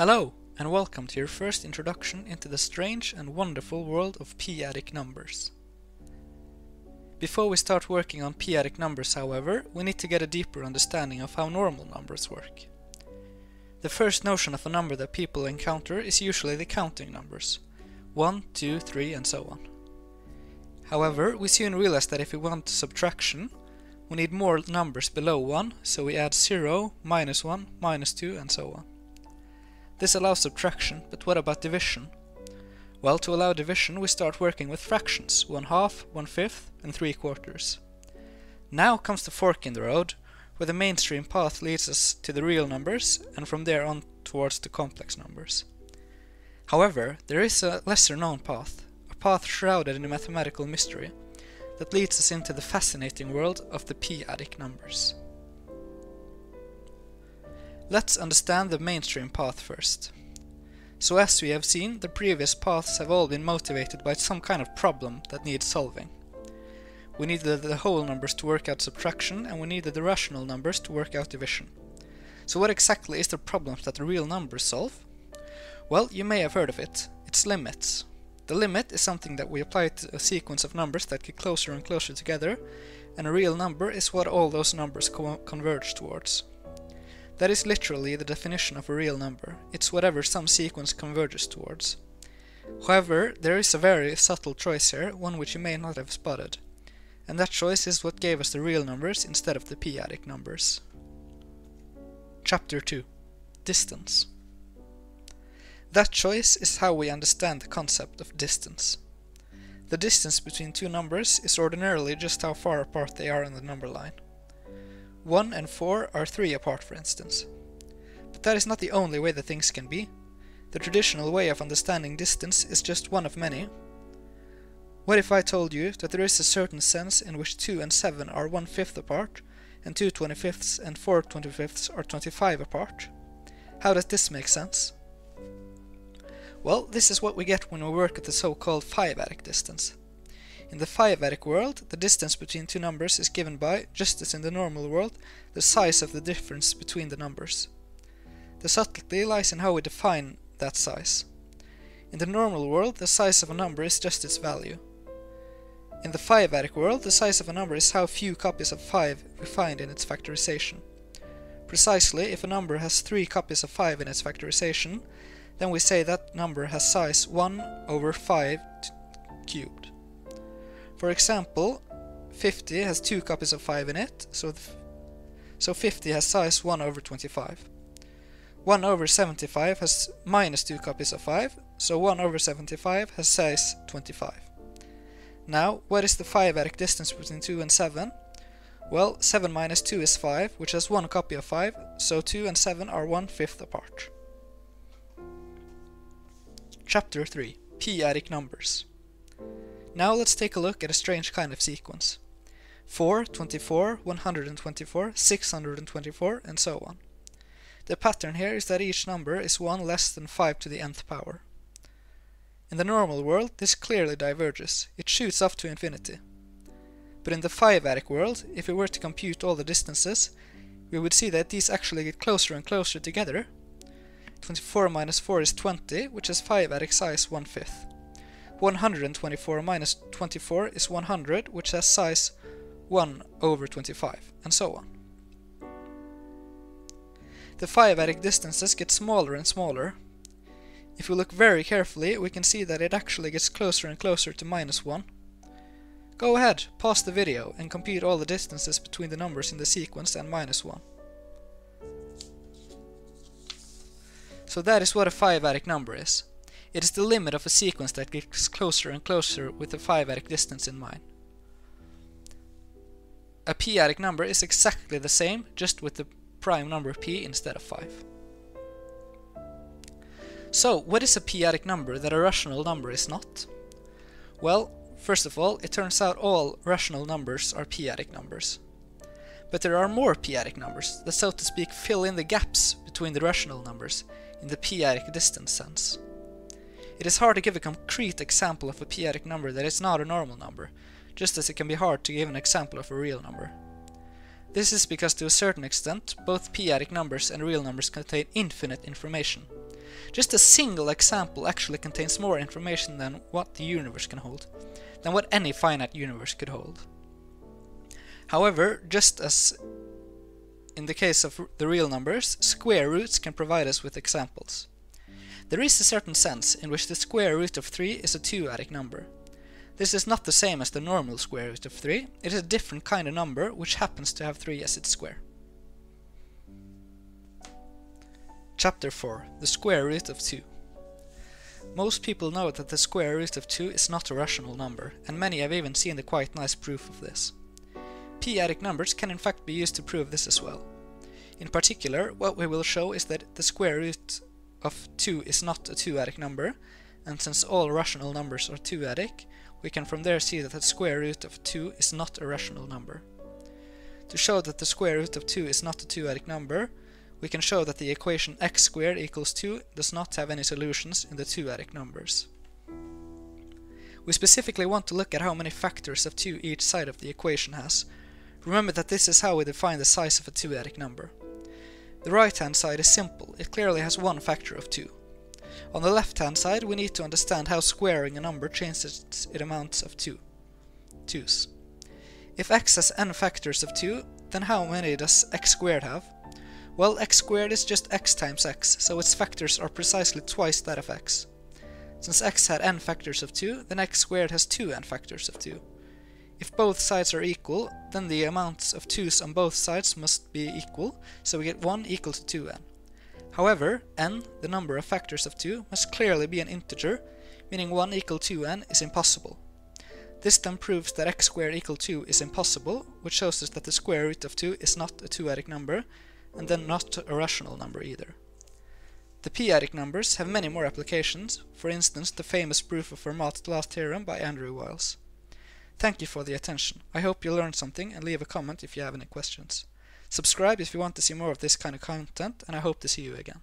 Hello, and welcome to your first introduction into the strange and wonderful world of p-adic numbers. Before we start working on p-adic numbers, however, we need to get a deeper understanding of how normal numbers work. The first notion of a number that people encounter is usually the counting numbers, 1, 2, 3 and so on. However, we soon realize that if we want subtraction, we need more numbers below 1, so we add 0, -1, -2 and so on. This allows subtraction, but what about division? Well, to allow division we start working with fractions, 1/2, 1/5 and 3/4. Now comes the fork in the road, where the mainstream path leads us to the real numbers and from there on towards the complex numbers. However, there is a lesser known path, a path shrouded in mathematical mystery, that leads us into the fascinating world of the p-adic numbers. Let's understand the mainstream path first. So as we have seen, the previous paths have all been motivated by some kind of problem that needs solving. We needed the whole numbers to work out subtraction, and we needed the rational numbers to work out division. So what exactly is the problem that the real numbers solve? Well, you may have heard of it. It's limits. The limit is something that we apply to a sequence of numbers that get closer and closer together, and a real number is what all those numbers converge towards. That is literally the definition of a real number. It's whatever some sequence converges towards. However, there is a very subtle choice here, one which you may not have spotted. And that choice is what gave us the real numbers instead of the p-adic numbers. Chapter 2. Distance. That choice is how we understand the concept of distance. The distance between two numbers is ordinarily just how far apart they are on the number line. 1 and 4 are 3 apart, for instance. But that is not the only way that things can be. The traditional way of understanding distance is just one of many. What if I told you that there is a certain sense in which 2 and 7 are 1/5 apart, and 2/25ths and 4/25ths are 25 apart? How does this make sense? Well, this is what we get when we work at the so-called p-adic distance. In the p-adic world, the distance between two numbers is given by, just as in the normal world, the size of the difference between the numbers. The subtlety lies in how we define that size. In the normal world, the size of a number is just its value. In the p-adic world, the size of a number is how few copies of 5 we find in its factorization. Precisely, if a number has 3 copies of 5 in its factorization, then we say that number has size 1/5³. For example, 50 has 2 copies of 5 in it, so 50 has size 1/25. 1/75 has -2 copies of 5, so 1/75 has size 25. Now, what is the p-adic distance between 2 and 7? Well, 7 - 2 is 5, which has 1 copy of 5, so 2 and 7 are 1/5 apart. Chapter 3. P-adic numbers. Now let's take a look at a strange kind of sequence. 4, 24, 124, 624 and so on. The pattern here is that each number is 1 less than 5 to the nth power. In the normal world this clearly diverges, it shoots off to infinity. But in the p-adic world, if we were to compute all the distances, we would see that these actually get closer and closer together. 24 - 4 is 20, which has p-adic size 1/5. 124 - 24 is 100, which has size 1/25, and so on. The p-adic distances get smaller and smaller. If we look very carefully, we can see that it actually gets closer and closer to -1. Go ahead, pause the video, and compute all the distances between the numbers in the sequence and -1. So that is what a p-adic number is. It is the limit of a sequence that gets closer and closer with the p-adic distance in mind. A p-adic number is exactly the same, just with the prime number p instead of 5. So, what is a p-adic number that a rational number is not? Well, first of all, it turns out all rational numbers are p-adic numbers. But there are more p-adic numbers that, so to speak, fill in the gaps between the rational numbers in the p-adic distance sense. It is hard to give a concrete example of a p-adic number that is not a normal number, just as it can be hard to give an example of a real number. This is because to a certain extent, both p-adic numbers and real numbers contain infinite information, Just a single example actually contains more information than what the universe can hold, than what any finite universe could hold. However, just as in the case of the real numbers, square roots can provide us with examples. There is a certain sense in which the square root of 3 is a p-adic number. This is not the same as the normal square root of 3, it is a different kind of number which happens to have 3 as its square. Chapter 4. The square root of 2. Most people know that the square root of 2 is not a rational number, and many have even seen the quite nice proof of this. P-adic numbers can in fact be used to prove this as well. In particular, what we will show is that the square root of 2 is not a p-adic number, and since all rational numbers are p-adic, we can from there see that the square root of 2 is not a rational number. To show that the square root of 2 is not a p-adic number, we can show that the equation x squared equals 2 does not have any solutions in the p-adic numbers. We specifically want to look at how many factors of 2 each side of the equation has. Remember that this is how we define the size of a p-adic number. The right hand side is simple, it clearly has one factor of 2. On the left hand side we need to understand how squaring a number changes its amounts of 2's. If x has n factors of 2, then how many does x squared have? Well, x squared is just x times x, so its factors are precisely twice that of x. Since x had n factors of 2, then x squared has 2 n factors of 2. If both sides are equal, then the amounts of 2's on both sides must be equal, so we get 1 equal to 2n. However, n, the number of factors of 2, must clearly be an integer, meaning 1 equal to 2n is impossible. This then proves that x squared equal 2 is impossible, which shows us that the square root of 2 is not a p-adic number, and then not a rational number either. The p-adic numbers have many more applications, for instance the famous proof of Fermat's last theorem by Andrew Wiles. Thank you for the attention. I hope you learned something, and leave a comment if you have any questions. Subscribe if you want to see more of this kind of content, and I hope to see you again.